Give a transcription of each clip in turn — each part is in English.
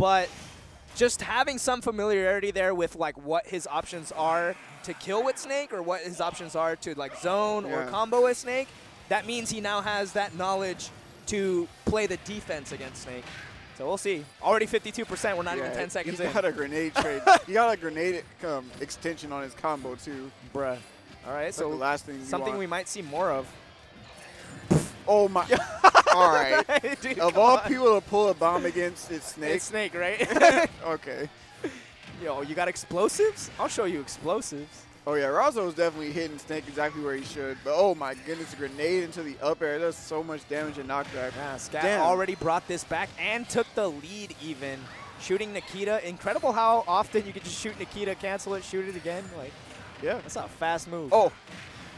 but just having some familiarity there with like what his options are to kill with Snake or what his options are to like zone or combo with Snake, that means he now has that knowledge to play the defense against Snake. So we'll see. Already 52%. We're not even 10 seconds in. He got a grenade trade. He got a grenade extension on his combo too. Bruh. All right. That's so like the last thing something we might see more of. Oh my. All right. Dude, of all people to pull a bomb against, it's Snake. It's Snake, right? Okay. Yo, you got explosives? I'll show you explosives. Oh yeah, Razo was definitely hitting Snake exactly where he should. But oh my goodness, a grenade into the up air. That's so much damage and knockback. Yeah, Scatt already brought this back and took the lead even. Shooting Nikita. Incredible how often you can just shoot Nikita, cancel it, shoot it again. Like, yeah, that's a fast move. Oh,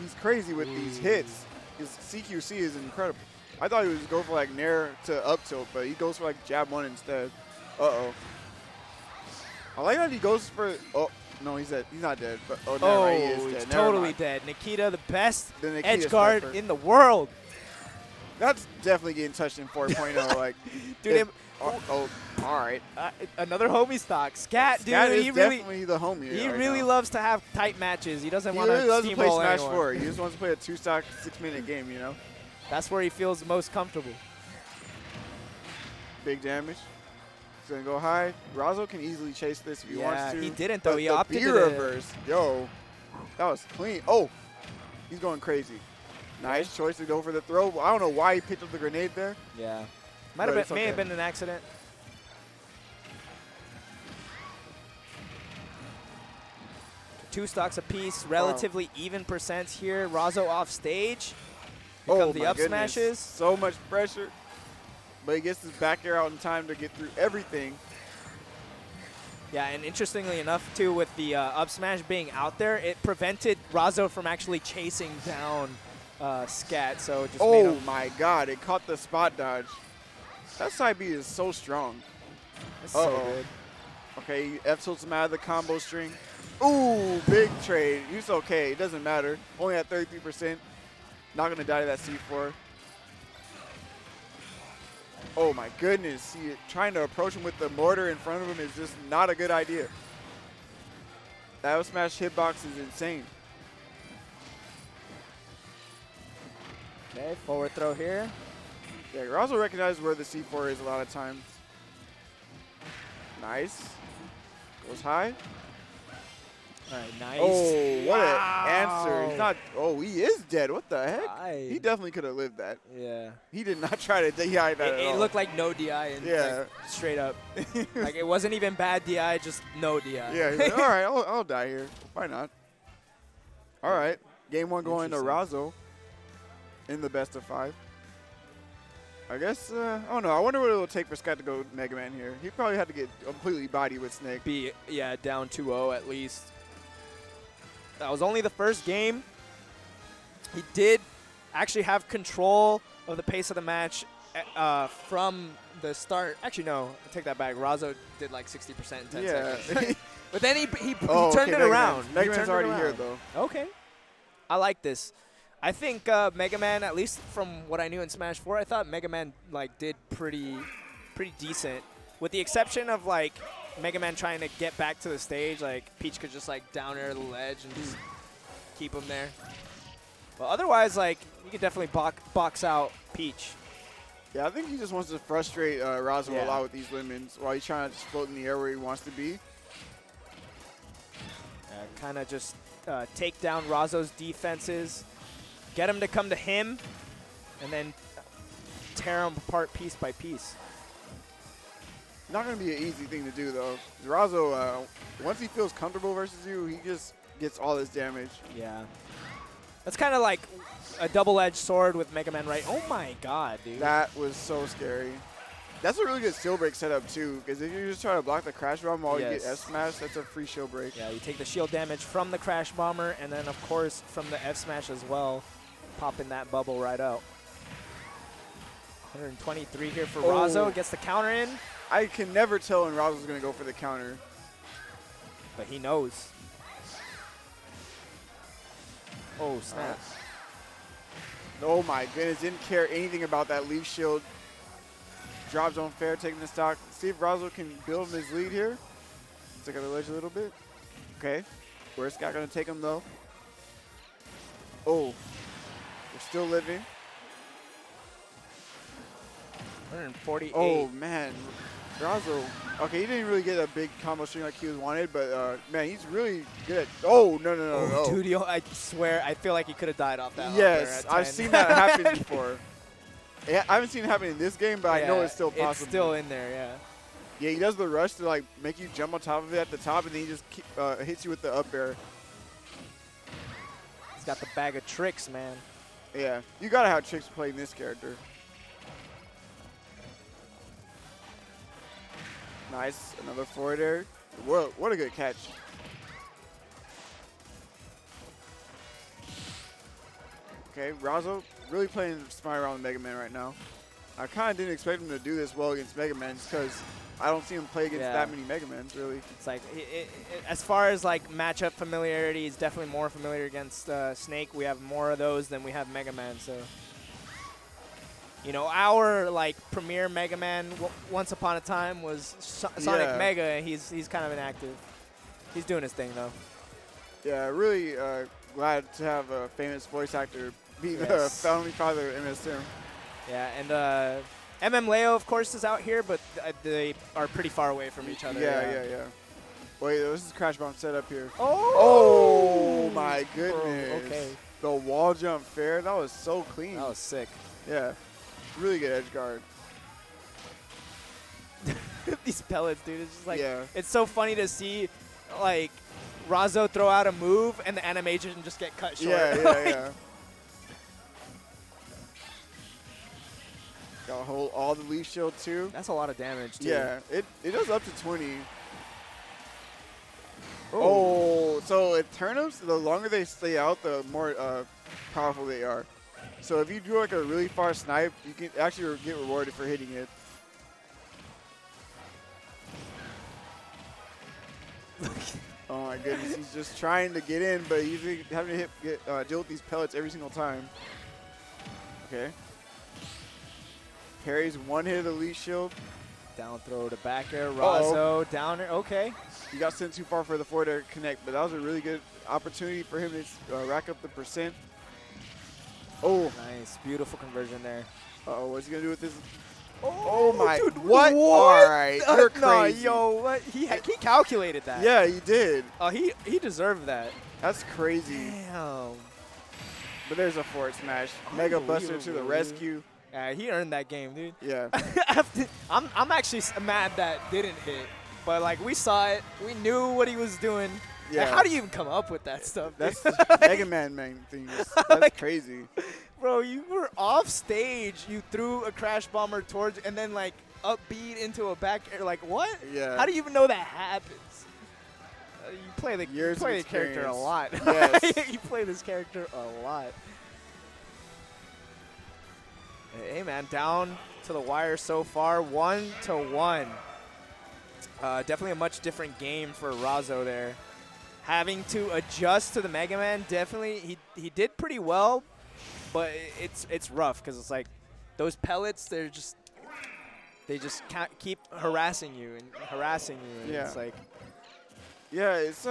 he's crazy with these hits. His CQC is incredible. I thought he was going for like nair to up tilt, but he goes for like jab one instead. Uh-oh. I like that he goes for, oh. No, he's not dead. But, oh, no, right, he is dead. He's totally dead. Nikita, the best edge guard in the world. That's definitely getting touched in 4.0. Like, dude, all right. Another homie stock. Scatt, dude, is he definitely the homie. He really loves to have tight matches. He doesn't want really to play Smash 4. He just wants to play a two-stock, six-minute game. You know, that's where he feels most comfortable. Big damage. It's going to go high. Razo can easily chase this if he wants to. Yeah, he didn't, though. But he opted to reverse. Yo, that was clean. Oh, he's going crazy. Nice choice to go for the throw. I don't know why he picked up the grenade there. Yeah. May have been an accident. Two stocks apiece. Relatively even percents here. Razo off stage. Here come the up smashes. So much pressure. But he gets his back air out in time to get through everything. Yeah, and interestingly enough, too, with the up smash being out there, it prevented Razo from actually chasing down Scatt. So just oh my God! It caught the spot dodge. That side B is so strong. That's so good. Okay, F tilts him out of the combo string. Ooh, big trade. It's okay. It doesn't matter. Only at 33%. Not gonna die to that C4. Oh my goodness, trying to approach him with the mortar in front of him is just not a good idea. That up smash hitbox is insane. Okay, forward throw here. Yeah, you also recognize where the C4 is a lot of times. Nice. Goes high. All right, nice. Oh, what an answer. He's not, he is dead. What the heck? He definitely could have lived that. Yeah. He did not try to DI that at all. It looked like no DI. Like, straight up. Like, it wasn't even bad DI, just no DI. Yeah, he's like, all right, I'll die here. Why not? All right. Game one going to Razo in the best of five. I guess, I don't know. I wonder what it will take for Scatt to go Mega Man here. He probably had to get completely body with Snake. Yeah, down 2-0 at least. That was only the first game. He did actually have control of the pace of the match from the start. Actually, no, I take that back. Razo did like 60% in 10 seconds. But then he turned it around. Mega Man's already here, though. Okay. I like this. I think Mega Man, at least from what I knew in Smash 4, I thought Mega Man like did pretty decent, with the exception of like Mega Man trying to get back to the stage, like Peach could just like down air the ledge and just keep him there. But otherwise, like you could definitely box out Peach. Yeah, I think he just wants to frustrate Razo a lot with these lemons while he's trying to just float in the air where he wants to be. Kind of just take down Razo's defenses, get him to come to him, and then tear him apart piece by piece. Not going to be an easy thing to do, though. Razo, once he feels comfortable versus you, he just gets all this damage. Yeah. That's kind of like a double-edged sword with Mega Man, right? Oh, my God, dude. That was so scary. That's a really good shield break setup, too, because if you're just trying to block the Crash Bomb while you get F-Smash, that's a free shield break. Yeah, you take the shield damage from the Crash Bomber and then, of course, from the F-Smash as well, popping that bubble right out. 123 here for Razo. Gets the counter in. I can never tell when Razo's going to go for the counter. But he knows. Oh, snap. Oh, my goodness. Didn't care anything about that leaf shield. Drop zone fair, taking the stock. See if Razo can build his lead here. Took out the ledge a little bit. Okay. Where's Scatt going to take him, though? Oh. We're still living. 148. Oh, man. Razo. Okay, he didn't really get a big combo string like he was wanted, but, man, he's really good at... Oh, no. Dude, yo, I swear, I feel like he could have died off that. Yes, I've seen that happen before. I haven't seen it happen in this game, but yeah, I know it's still possible. It's still in there, yeah. Yeah, he does the rush to, like, make you jump on top of it at the top, and then he just hits you with the up air. He's got the bag of tricks, man. Yeah, you gotta have tricks playing this character. Nice, another forward air. Whoa, what a good catch. Okay, Razo really playing smart around Mega Man right now. I kind of didn't expect him to do this well against Mega Man because I don't see him play against that many Mega Mans, really. It's like, as far as like matchup familiarity, he's definitely more familiar against Snake. We have more of those than we have Mega Man, so. You know, our like premier Mega Man once upon a time was Sonic Mega, and he's kind of inactive. He's doing his thing though. Yeah, really glad to have a famous voice actor be the founding father of MSM. Yeah, and Leo of course is out here, but they are pretty far away from each other. Yeah. Wait, this is Crash Bomb set up here. Oh my goodness! Bro, okay. The wall jump fair, that was so clean. That was sick. Yeah. Really good edge guard. These pellets, dude. It's just like it's so funny to see, like, Razo throw out a move and the animation just get cut short. Yeah. Got to hold all the leaf shield too. That's a lot of damage too. Yeah, it does up to 20. Ooh. Oh, so at turnips, the longer they stay out, the more powerful they are. So if you do like a really far snipe, you can actually get rewarded for hitting it. Oh my goodness, he's just trying to get in, but he's having to deal with these pellets every single time. Okay. Parries one hit of the leaf shield. Down throw to back air, Razo, down air, okay. You got sent too far for the forward air connect, but that was a really good opportunity for him to rack up the percent. Oh, nice, beautiful conversion there. Uh-oh, what's he gonna do with this? Oh my, dude, what? All right, you're crazy. No, yo, what? He calculated that. Yeah, he did. Oh, he deserved that. That's crazy. Damn. But there's a forward smash. Mega Buster to the rescue. Yeah, he earned that game, dude. Yeah. I'm actually mad that didn't hit, but like we saw it, we knew what he was doing. Yeah. Like, how do you even come up with that stuff? That's like, Mega Man thing. That's like, crazy. Bro, you were off stage. You threw a crash bomber towards and then like upbeat into a back air. Like what? Yeah. How do you even know that happens? You play the character a lot. Yes. You play this character a lot. Hey man, down to the wire so far. 1-1. Definitely a much different game for Razo there. Having to adjust to the Mega Man, definitely he did pretty well, but it's rough because it's like those pellets they just can't keep harassing you. And it's like it's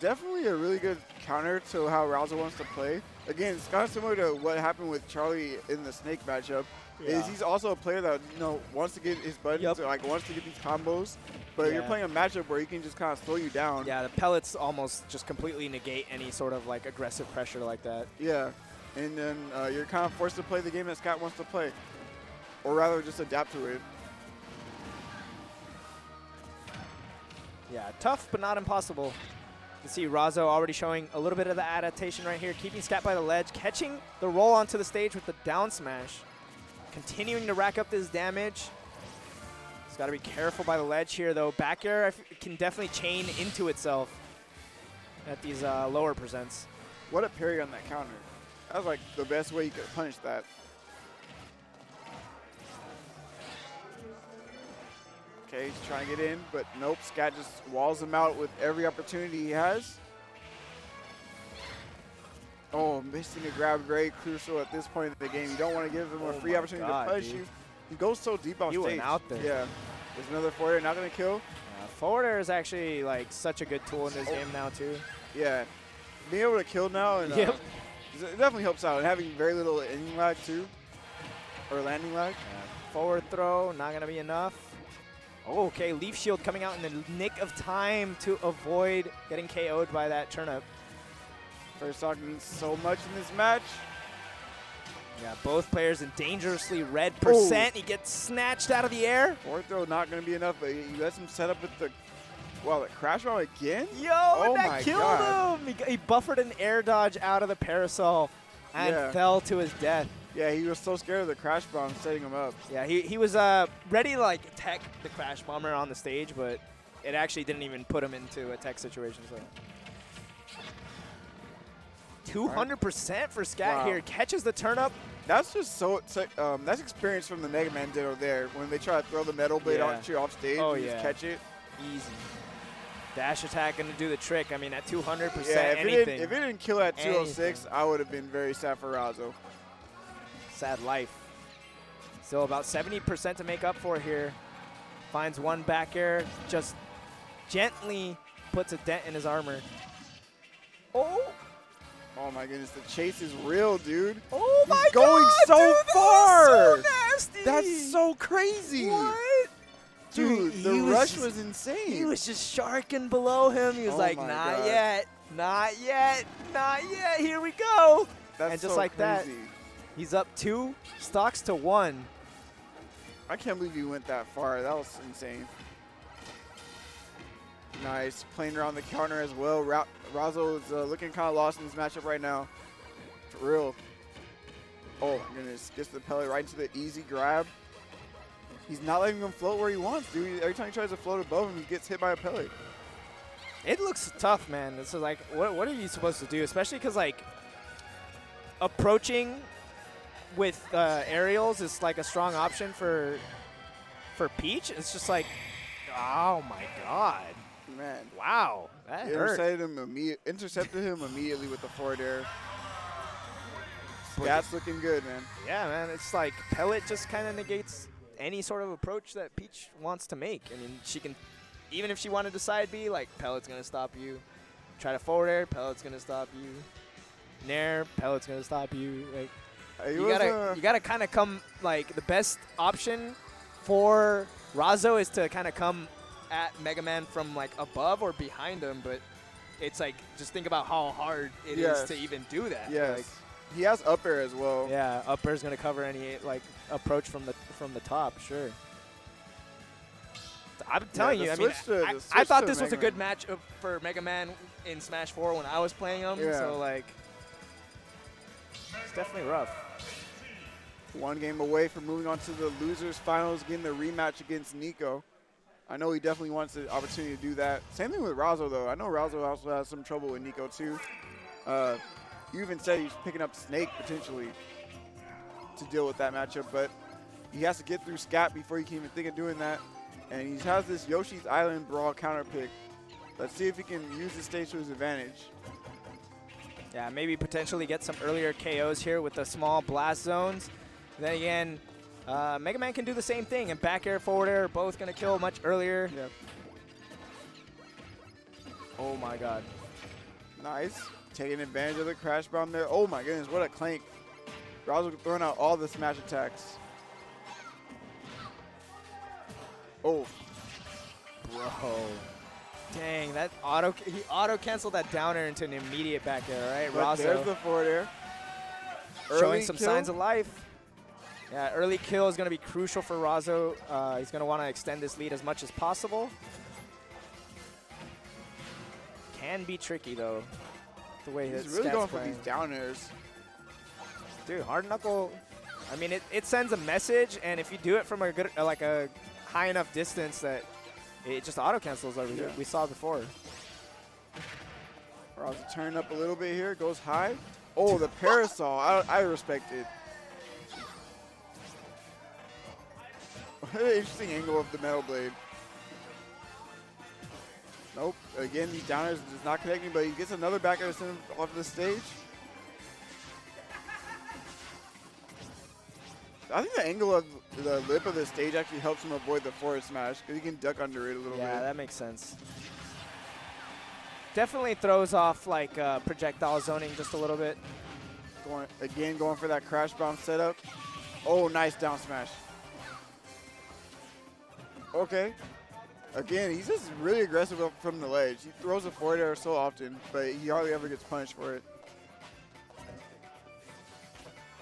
definitely a really good counter to how Razo wants to play. Again, it's kind of similar to what happened with Charlie in the Snake matchup. Yeah. Is he's also a player that wants to get his buttons or like wants to get these combos, but you're playing a matchup where he can just kind of slow you down. Yeah, the pellets almost just completely negate any sort of like aggressive pressure like that. Yeah, and then you're kind of forced to play the game that Scatt wants to play, or rather just adapt to it. Yeah, tough but not impossible. You can see Razo already showing a little bit of the adaptation right here, keeping Scatt by the ledge, catching the roll onto the stage with the down smash. Continuing to rack up this damage. He's got to be careful by the ledge here, though. Back air can definitely chain into itself at these lower presents. What a parry on that counter. That was like the best way you could punish that. Okay, he's trying to get in, but nope. Scatt just walls him out with every opportunity he has. Oh, missing a grab, very crucial at this point in the game. You don't want to give him a free opportunity to punish you. He goes so deep on stage. He went out there. Yeah. There's another forwarder not going to kill. Forward air is actually like such a good tool in this game now too. Yeah, being able to kill now and it definitely helps out. And having very little ending lag too, or landing lag. Yeah. Forward throw not gonna be enough. Oh, okay, Leaf Shield coming out in the nick of time to avoid getting KO'd by that turnip. First stock means so much in this match. Yeah, both players in dangerously red percent. Ooh. He gets snatched out of the air. Forward throw not going to be enough, but he lets him set up with the, wow, the Crash Bomb again? Yo, and that killed him. He buffered an air dodge out of the parasol and fell to his death. Yeah, he was so scared of the Crash Bomb setting him up. Yeah, he was ready to like tech the Crash Bomber on the stage, but it actually didn't even put him into a tech situation. So. 200% for Scatt here. Catches the turn up. That's just so, that's experience from the Mega Man ditto there. When they try to throw the Metal Blade off stage and just catch it. Easy. Dash attack going to do the trick. I mean, at 200%, if it didn't kill at 206, I would have been very sad for Razo. Sad life. Still about 70% to make up for here. Finds one back air, just gently puts a dent in his armor. Oh! Oh my goodness, the chase is real, dude. Oh my God! He's going so far! That's so nasty! That's so crazy! What? Dude, the rush was insane. He was just sharking below him. He was like, not yet, not yet, not yet, here we go! And just like that, he's up 2 stocks to 1. I can't believe you went that far. That was insane. Nice, playing around the counter as well. Razo is looking kind of lost in this matchup right now. For real. Oh my goodness, gets the pellet right into the easy grab. He's not letting him float where he wants, dude. Every time he tries to float above him, he gets hit by a pellet. It looks tough, man. This is like, what are you supposed to do? Especially because like approaching with aerials is like a strong option for Peach. It's just like, oh my God. Man. Wow, that hurt. Intercepted him immediately with the forward air. That's looking good, man. Yeah, man, it's like pellet just kind of negates any sort of approach that Peach wants to make. I mean, she can, even if she wanted to side B, like pellet's going to stop you. Try to forward air, pellet's going to stop you. Nair, pellet's going to stop you. Like, you gotta kind of come, like the best option for Razo is to kind of come at Mega Man from like above or behind him, but it's like just think about how hard it is to even do that. Yeah, like, he has up air as well. Yeah, up air is gonna cover any like approach from the top. Sure. I'm telling you, I thought this was a good match for Mega Man in Smash 4 when I was playing him. Yeah. So like, it's definitely rough. One game away from moving on to the Losers Finals, getting the rematch against Nico. I know he definitely wants the opportunity to do that. Same thing with Razo, though. I know Razo also has some trouble with Nico, too. You even said he's picking up Snake, potentially, to deal with that matchup. But he has to get through Scatt before he can even think of doing that. And he has this Yoshi's Island Brawl counter pick. Let's see if he can use the stage to his advantage. Yeah, maybe potentially get some earlier KOs here with the small blast zones. Then again, Mega Man can do the same thing, and back air, forward air, both gonna kill much earlier. Yep. Oh my God. Nice. Taking advantage of the Crash Bomb there. Oh my goodness, what a clank. Razo throwing out all the smash attacks. Oh. Bro. Dang, that he auto-canceled that down air into an immediate back air, right, Razo? There's the forward air. Showing some signs of life. Yeah, early kill is going to be crucial for Razo. He's going to want to extend this lead as much as possible. Can be tricky, though, the way he's really going for these down airs. Dude, Hard Knuckle, I mean, it sends a message, and if you do it from a good, like a high enough distance that it just auto-cancels like we saw before. Razo turning up a little bit here, goes high. Oh, the parasol, I respect it. Interesting angle of the Metal Blade. Nope. Again, these downers does not connecting, but he gets another back air off the stage. I think the angle of the lip of the stage actually helps him avoid the forward smash because he can duck under it a little bit. Yeah, that makes sense. Definitely throws off like projectile zoning just a little bit. Going for that crash bomb setup. Oh, nice down smash. Okay. Again, he's just really aggressive up from the ledge. He throws a forward air so often, but he hardly ever gets punished for it.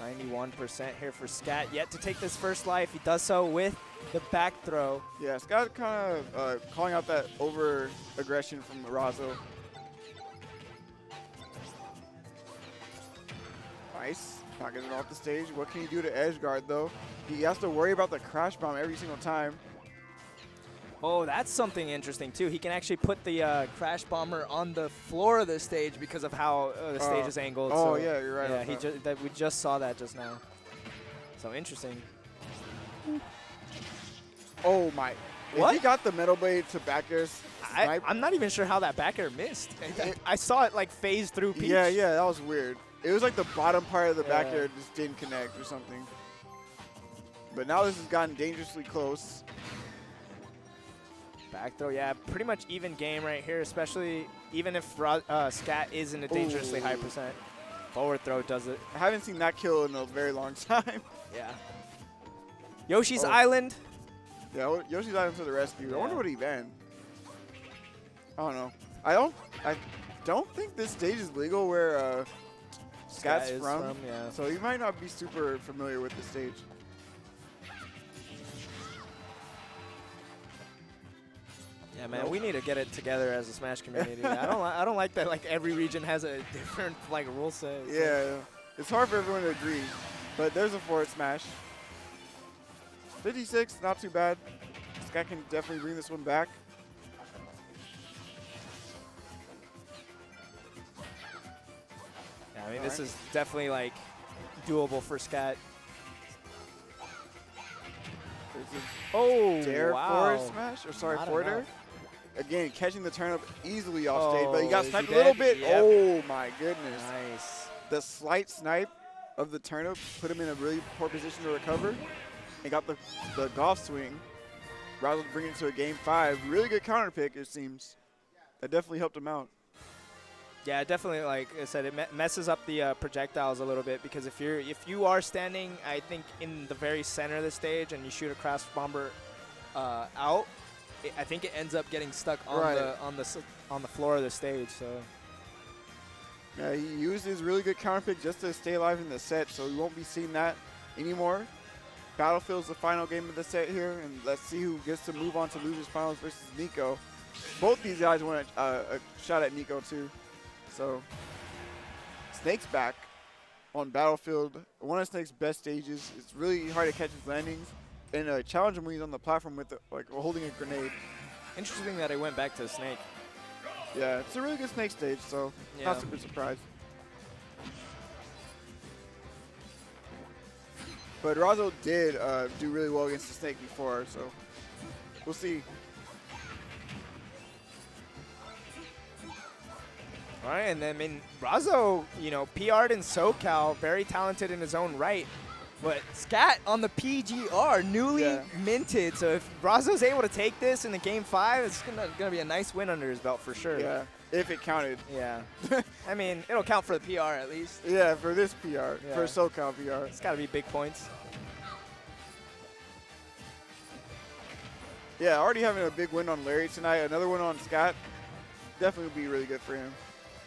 91% here for Scatt. Yet to take this first life. He does so with the back throw. Yeah, Scatt kind of calling out that over aggression from Razo. Nice. Not getting off the stage. What can he do to edge guard though? He has to worry about the crash bomb every single time. Oh, that's something interesting too. He can actually put the crash bomber on the floor of the stage because of how the stage is angled. Oh, so yeah, you're right. Yeah, we just saw that just now. So interesting. Oh my! What? If he got the Metal Blade to back air. I'm not even sure how that back air missed. I saw it like phase through Peach. Yeah, yeah, that was weird. It was like the bottom part of the back air just didn't connect or something. But now this has gotten dangerously close. Back throw, yeah, pretty much even game right here, especially even if Scatt isn't a dangerously high percent. Forward throw does it. I haven't seen that kill in a very long time. Yeah. Yoshi's Island. Yeah, Yoshi's Island to the rescue. Yeah. I wonder what he banned. I don't know. I don't think this stage is legal where Scatt's from. Yeah. So he might not be super familiar with the stage. Yeah, man, we need to get it together as a Smash community. I don't like that. Like every region has a different like rule set. Yeah, it's hard for everyone to agree. But there's a forward smash. 56, not too bad. This guy can definitely bring this one back. Yeah, I mean this is definitely like doable for Scatt. Oh, dare forward smash or sorry forward air. Again, catching the turn up easily off stage, but he got sniped a little bit. Yep. Oh my goodness. Nice. The slight snipe of the turn up put him in a really poor position to recover. And got the golf swing. Razo bringing it to a game 5. Really good counter pick, it seems. That definitely helped him out. Yeah, definitely. Like I said, it messes up the projectiles a little bit because if you are standing, I think, in the very center of the stage and you shoot a crash bomber out, I think it ends up getting stuck on the floor of the stage. So yeah, he used his really good counter pick just to stay alive in the set, so we won't be seeing that anymore. Battlefield's the final game of the set here, and let's see who gets to move on to Losers Finals versus Nico. Both these guys want a shot at Nico too. So Snake's back on Battlefield. One of Snake's best stages. It's really hard to catch his landings and challenge him when he's on the platform with like holding a grenade. Interesting that I went back to Snake. Yeah, it's a really good Snake stage, so not super surprised. But Razo did do really well against the Snake before, so we'll see. All right, and then, I mean, Razo, you know, PR'd in SoCal, very talented in his own right. But Scatt on the PGR, newly minted. So if Razo's able to take this in the game 5, it's going to be a nice win under his belt for sure. Yeah, if it counted. Yeah. I mean, it'll count for the PR at least. Yeah, for this PR, for SoCal PR. It's got to be big points. Yeah, already having a big win on Larry tonight. Another one on Scatt. Definitely would be really good for him.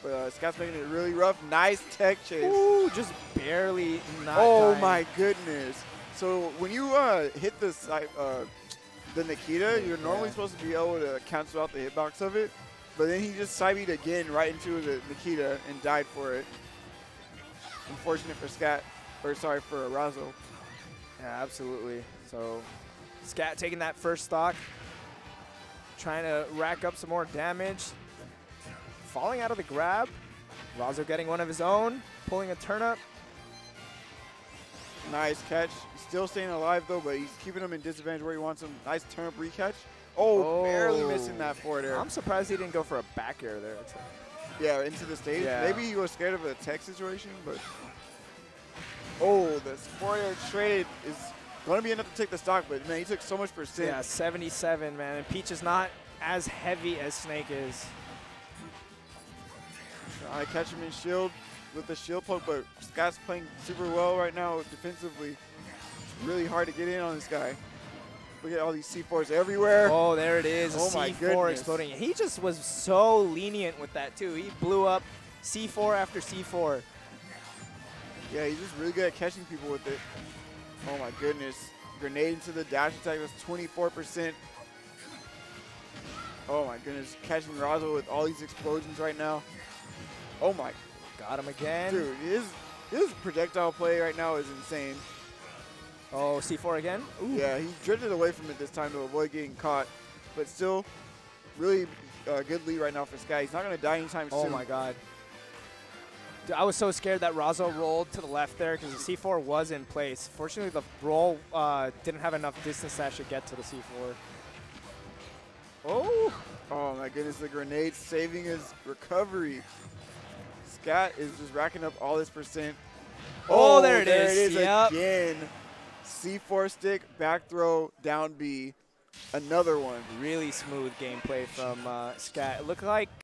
But Scott's making it really rough. Nice tech chase. Ooh, just barely not dying. My goodness. So when you hit this, the Nikita, you're normally supposed to be able to cancel out the hitbox of it. But then he just side-beat again right into the Nikita and died for it. Unfortunate for Scatt, or sorry, for Razo. Yeah, absolutely. So Scatt taking that first stock, trying to rack up some more damage. Falling out of the grab. Razo getting one of his own, pulling a turn up. Nice catch. Still staying alive though, but he's keeping him in disadvantage where he wants him. Nice turn up recatch. Oh, barely missing that forward air. I'm surprised he didn't go for a back air there. Yeah, into the stage. Yeah. Maybe he was scared of a tech situation, but. Oh, this forward air trade is Gonna be enough to take the stock, but man, he took so much percent. Yeah, 77, man. And Peach is not as heavy as Snake is. I catch him in shield with the shield poke, but Scatt's playing super well right now defensively. It's really hard to get in on this guy. Look at all these C4s everywhere. Oh, there it is. Oh, my C4 exploding. He just was so lenient with that, too. He blew up C4 after C4. Yeah, he's just really good at catching people with it. Oh, my goodness. Grenade into the dash attack. That's 24%. Oh, my goodness. Catching Razo with all these explosions right now. Oh, my. Got him again. Dude, his projectile play right now is insane. Oh, C4 again? Ooh. Yeah, he drifted away from it this time to avoid getting caught. But still, really good lead right now for Scatt. He's not going to die anytime soon. Oh, my God. Dude, I was so scared that Razo rolled to the left there because the C4 was in place. Fortunately, the roll didn't have enough distance to actually get to the C4. Oh! Oh, my goodness. The grenade saving his recovery. Scatt is just racking up all this percent. Oh, there it is again. C4 stick, back throw, down B. Another one. Really smooth gameplay from Scatt. It looked like